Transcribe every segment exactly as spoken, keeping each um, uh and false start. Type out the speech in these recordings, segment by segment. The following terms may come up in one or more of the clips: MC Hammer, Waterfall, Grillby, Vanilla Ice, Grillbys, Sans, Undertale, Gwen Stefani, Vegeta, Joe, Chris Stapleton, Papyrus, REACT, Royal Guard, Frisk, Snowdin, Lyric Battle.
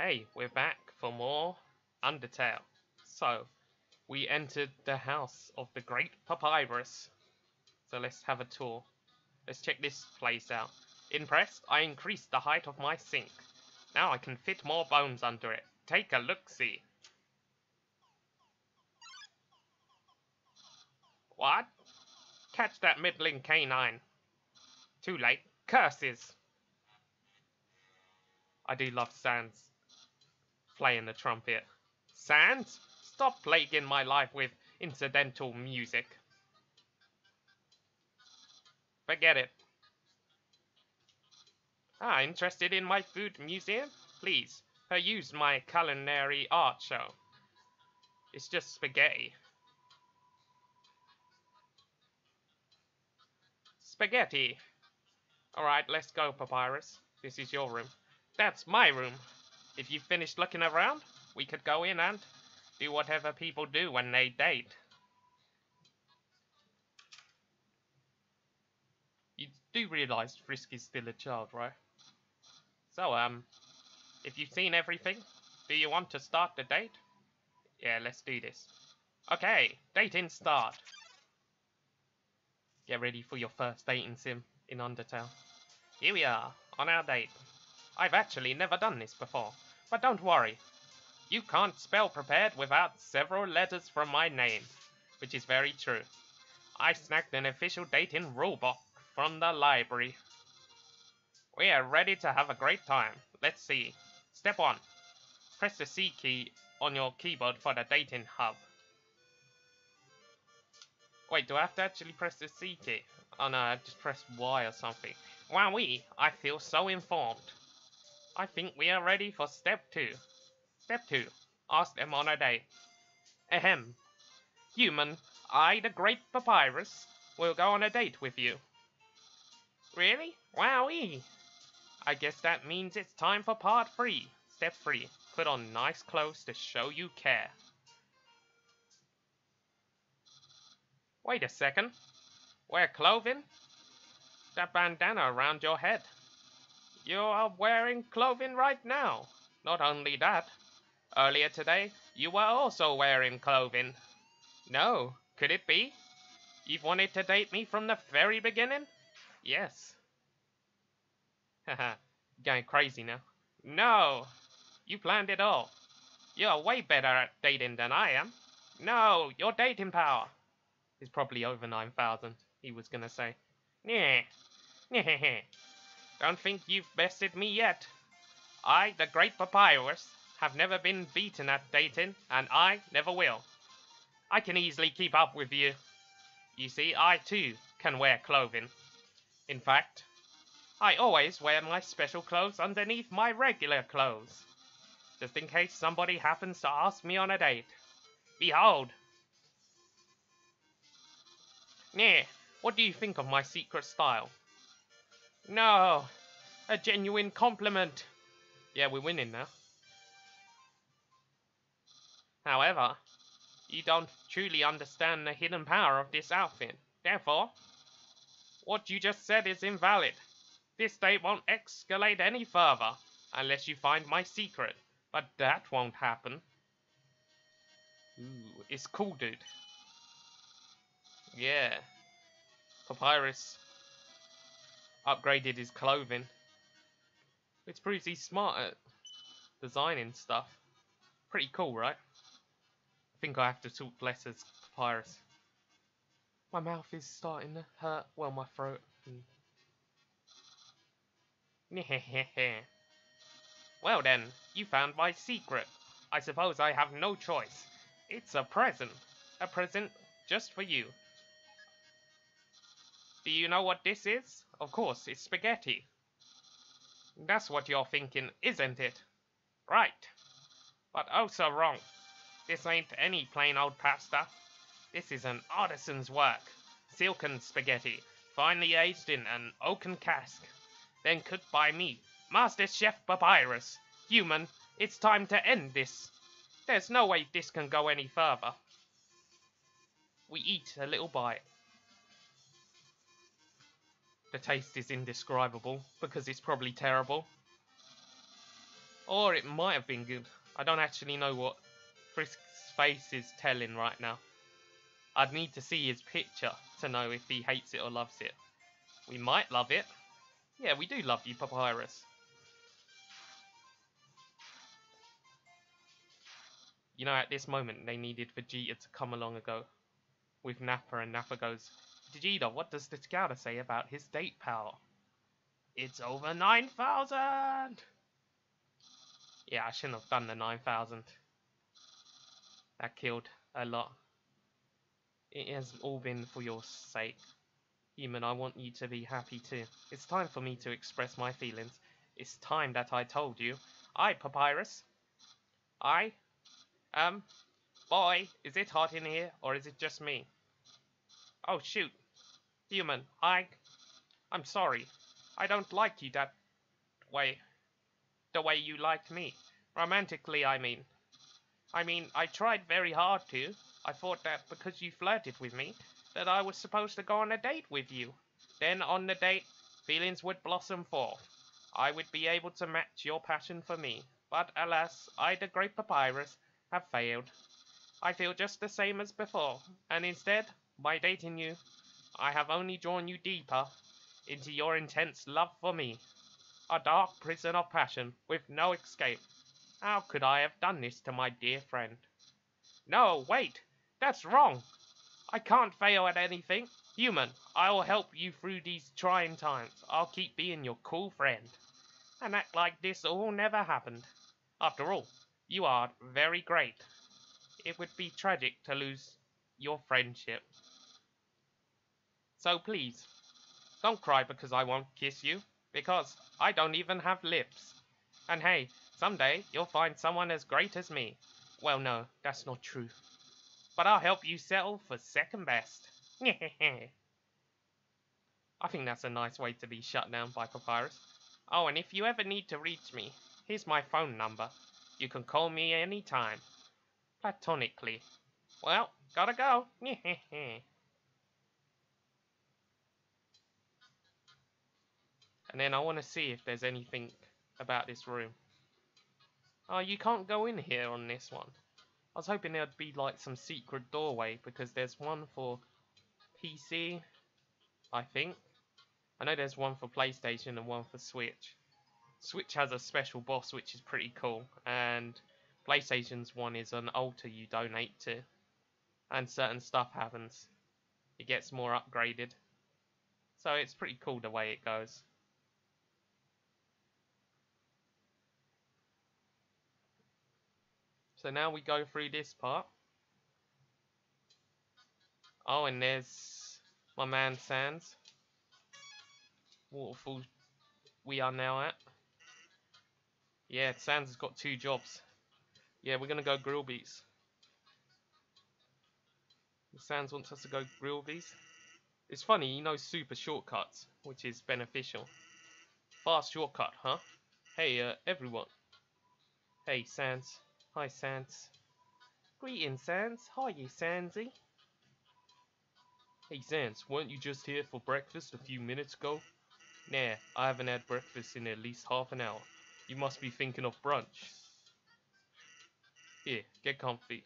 Hey, we're back for more Undertale. So, we entered the house of the Great Papyrus. So let's have a tour. Let's check this place out. Impressed? I increased the height of my sink. Now I can fit more bones under it. Take a look-see. What? Catch that middling canine. Too late. Curses! I do love Sans playing the trumpet. Sans, stop plaguing my life with incidental music. Forget it. Ah, interested in my food museum? Please, peruse my culinary art show. It's just spaghetti. Spaghetti. Alright, let's go, Papyrus. This is your room. That's my room. If you finished looking around, we could go in and do whatever people do when they date. You do realise Frisk is still a child, right? So, um, if you've seen everything, do you want to start the date? Yeah, let's do this. Okay, dating start. Get ready for your first dating sim in Undertale. Here we are, on our date. I've actually never done this before, but don't worry. You can't spell prepared without several letters from my name, which is very true. I snagged an official dating rulebook from the library. We are ready to have a great time. Let's see. Step one. Press the C key on your keyboard for the dating hub. Wait, do I have to actually press the C key? Oh no, I just press Y or something. Wowee, I feel so informed. I think we are ready for step two. Step two. Ask them on a date. Ahem. Human, I, the Great Papyrus, will go on a date with you. Really? Wowee! I guess that means it's time for part three. Step three. Put on nice clothes to show you care. Wait a second. Wear clothing? That bandana around your head. You are wearing clothing right now. Not only that, earlier today, you were also wearing clothing. No, could it be? You've wanted to date me from the very beginning? Yes. Haha, going crazy now. No, you planned it all. You are way better at dating than I am. No, your dating power is probably over nine thousand, he was gonna say. Nyeh, nyeh. Don't think you've bested me yet. I, the Great Papyrus, have never been beaten at dating, and I never will. I can easily keep up with you. You see, I too can wear clothing. In fact, I always wear my special clothes underneath my regular clothes, just in case somebody happens to ask me on a date. Behold! Nyeh, what do you think of my secret style? No, a genuine compliment. Yeah, we're winning now. However, you don't truly understand the hidden power of this outfit. Therefore, what you just said is invalid. This date won't escalate any further unless you find my secret. But that won't happen. Ooh, it's cool, dude. Yeah. Papyrus upgraded his clothing, which proves he's smart at designing stuff. Pretty cool, right? I think I have to talk less as Papyrus. My mouth is starting to hurt. Well, my throat. Well then, you found my secret. I suppose I have no choice. It's a present. A present just for you. Do you know what this is? Of course, it's spaghetti. That's what you're thinking, isn't it? Right. But oh so wrong. This ain't any plain old pasta. This is an artisan's work. Silken spaghetti, finely aged in an oaken cask, then cooked by me, Master Chef Papyrus. Human, it's time to end this. There's no way this can go any further. We eat a little bite. The taste is indescribable, because it's probably terrible. Or it might have been good. I don't actually know what Frisk's face is telling right now. I'd need to see his picture to know if he hates it or loves it. We might love it. Yeah, we do love you, Papyrus. You know, at this moment, they needed Vegeta to come along ago with Nappa, and Nappa goes, Vegeta, what does the scouter say about his date, pal? It's over nine thousand! Yeah, I shouldn't have done the nine thousand. That killed a lot. It has all been for your sake. Human, I want you to be happy too. It's time for me to express my feelings. It's time that I told you. I, Papyrus. I? Um, boy, is it hot in here, or is it just me? Oh, shoot. Human, I... I'm sorry. I don't like you that way. The way you like me. Romantically, I mean. I mean, I tried very hard to. I thought that because you flirted with me, that I was supposed to go on a date with you. Then on the date, feelings would blossom forth. I would be able to match your passion for me. But alas, I, the great Papyrus, have failed. I feel just the same as before. And instead, by dating you, I have only drawn you deeper into your intense love for me. A dark prison of passion with no escape. How could I have done this to my dear friend? No, wait! That's wrong! I can't fail at anything. Human, I will help you through these trying times. I'll keep being your cool friend. And act like this all never happened. After all, you are very great. It would be tragic to lose your friendship. So please, don't cry because I won't kiss you. Because I don't even have lips. And hey, someday you'll find someone as great as me. Well, no, that's not true. But I'll help you settle for second best. I think that's a nice way to be shut down by Papyrus. Oh, and if you ever need to reach me, here's my phone number. You can call me anytime. Platonically. Well, gotta go. And then I want to see if there's anything about this room. Oh, you can't go in here on this one. I was hoping there'd be like some secret doorway, because there's one for P C, I think. I know there's one for PlayStation and one for Switch. Switch has a special boss which is pretty cool, and PlayStation's one is an altar you donate to, and certain stuff happens. It gets more upgraded. So it's pretty cool the way it goes. So now we go through this part. Oh, and there's my man Sans. Waterfall we are now at. Yeah, Sans has got two jobs. Yeah, we're going to go Grillbys. Sans wants us to go Grillbys. It's funny, he knows super shortcuts, which is beneficial. Fast shortcut, huh? Hey, uh, everyone. Hey, Sans. Hi, Sans. Greetings, Sans. How are you, Sansy? Hey, Sans, weren't you just here for breakfast a few minutes ago? Nah, I haven't had breakfast in at least half an hour. You must be thinking of brunch. Here, get comfy.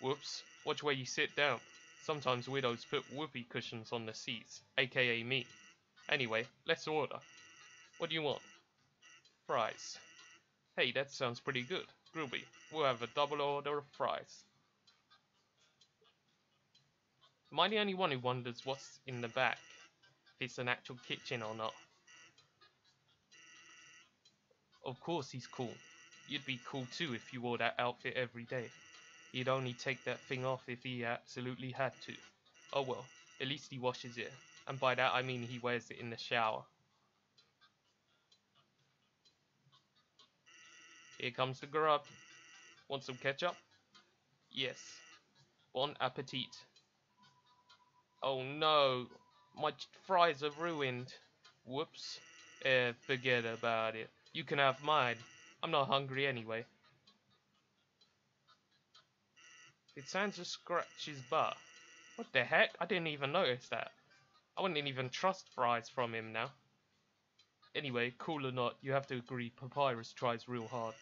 Whoops, watch where you sit down. Sometimes widows put whoopee cushions on the seats, aka me. Anyway, let's order. What do you want? Fries. Hey, that sounds pretty good. Groovy. We'll have a double order of fries. Am I the only one who wonders what's in the back? If it's an actual kitchen or not. Of course he's cool. You'd be cool too if you wore that outfit every day. He'd only take that thing off if he absolutely had to. Oh well, at least he washes it. And by that I mean he wears it in the shower. Here comes the grub. Want some ketchup? Yes. Bon appetit. Oh no, my fries are ruined. Whoops. Eh, forget about it. You can have mine. I'm not hungry anyway. Did Sans just scratch his butt? What the heck? I didn't even notice that. I wouldn't even trust fries from him now. Anyway, cool or not, you have to agree Papyrus tries real hard.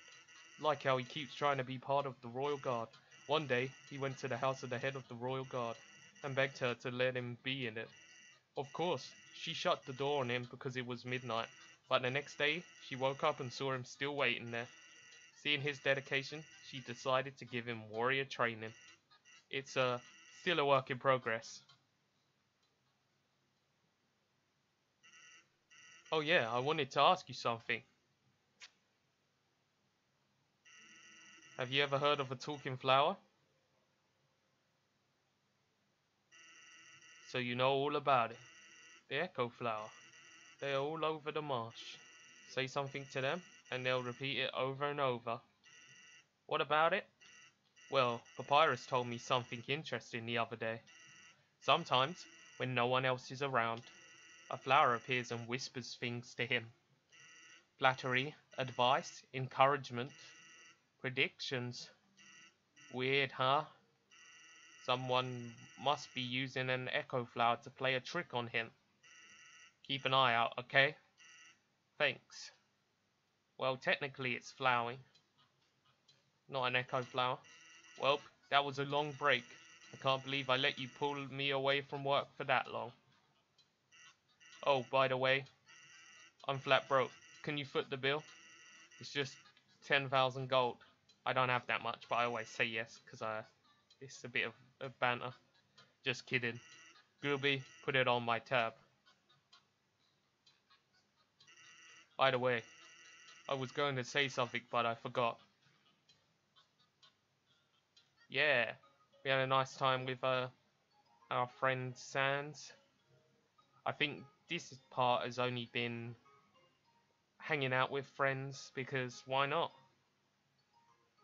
Like how he keeps trying to be part of the Royal Guard. One day, he went to the house of the head of the Royal Guard and begged her to let him be in it. Of course, she shut the door on him because it was midnight, but the next day, she woke up and saw him still waiting there. Seeing his dedication, she decided to give him warrior training. It's uh, still a work in progress. Oh yeah, I wanted to ask you something. Have you ever heard of a talking flower? So you know all about it. The echo flower. They're all over the marsh. Say something to them, and they'll repeat it over and over. What about it? Well, Papyrus told me something interesting the other day. Sometimes, when no one else is around, a flower appears and whispers things to him. Flattery, advice, encouragement, predictions. Weird, huh? Someone must be using an echo flower to play a trick on him. Keep an eye out, okay? Thanks. Well, technically it's flowering. Not an echo flower. Welp, that was a long break. I can't believe I let you pull me away from work for that long. Oh, by the way, I'm flat broke. Can you foot the bill? It's just ten thousand gold. I don't have that much, but I always say yes, because I, it's a bit of a banter. Just kidding. Grillby, put it on my tab. By the way, I was going to say something, but I forgot. Yeah, we had a nice time with uh, our friend Sans. I think this part has only been hanging out with friends, because why not?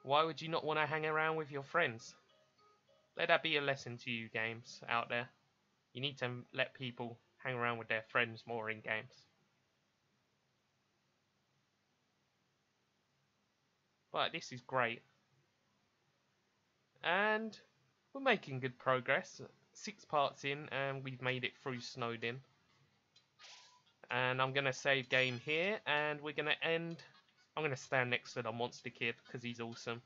Why would you not want to hang around with your friends? Let that be a lesson to you games out there. You need to let people hang around with their friends more in games. But this is great. And we're making good progress. Six parts in and we've made it through Snowdin. And I'm going to save game here, and we're going to end... I'm going to stand next to the monster kid, because he's awesome.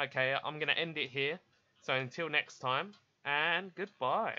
Okay, I'm going to end it here. So until next time, and goodbye.